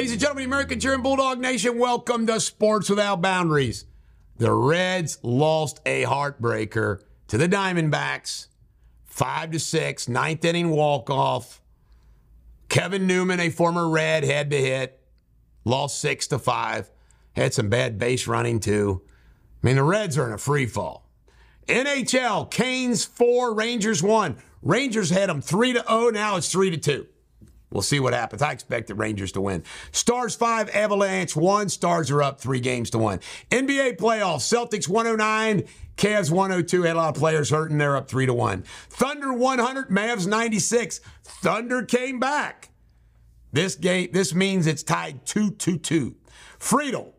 Ladies and gentlemen, American cheer and Bulldog Nation, welcome to Sports Without Boundaries. The Reds lost a heartbreaker to the Diamondbacks, 5-6, ninth inning walk-off. Kevin Newman, a former Red, had to hit, lost 6-5, had some bad base running too. I mean, the Reds are in a free fall. NHL, Canes 4, Rangers 1. Rangers had them 3-0, now it's 3-2. We'll see what happens. I expect the Rangers to win. Stars 5, Avalanche 1. Stars are up 3-1. NBA playoffs, Celtics 109, Cavs 102. Had a lot of players hurting. They're up 3-1. Thunder 100, Mavs 96. Thunder came back. This game, this means it's tied 2-2. Friedel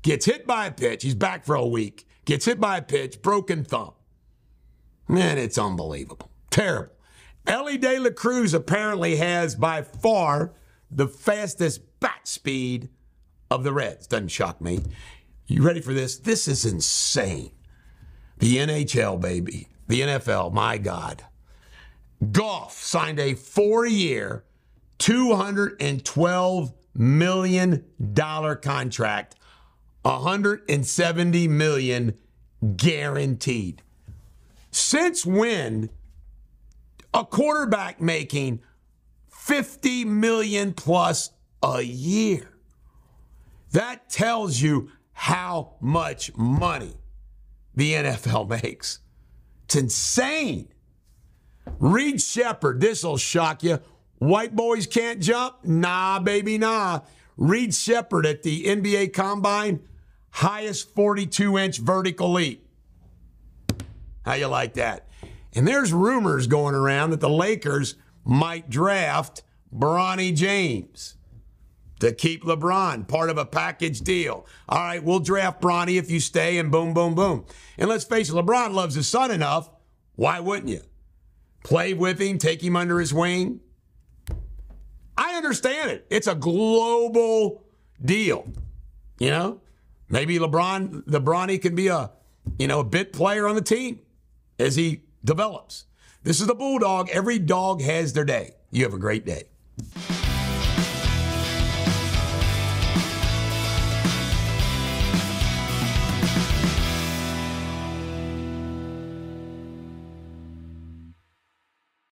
gets hit by a pitch. He's back for a week. Gets hit by a pitch, broken thumb. Man, it's unbelievable. Terrible. Ellie de la Cruz apparently has by far the fastest bat speed of the Reds. Doesn't shock me. You ready for this? This is insane. The NHL, baby. The NFL, my God. Goff signed a 4-year, $212 million contract, $170 million guaranteed. Since when? A quarterback making $50 million plus a year. That tells you how much money the NFL makes. It's insane. Reed Sheppard, this will shock you. White boys can't jump? Nah, baby, nah. Reed Sheppard at the NBA Combine, highest 42-inch vertical leap. How you like that? And there's rumors going around that the Lakers might draft Bronny James to keep LeBron, part of a package deal. All right, we'll draft Bronny if you stay, and boom, boom, boom. And let's face it, LeBron loves his son enough. Why wouldn't you? Play with him, take him under his wing. I understand it. It's a global deal, you know? Maybe LeBron can be a bit player on the team as he develops. This is the Bulldog. Every dog has their day. You have a great day.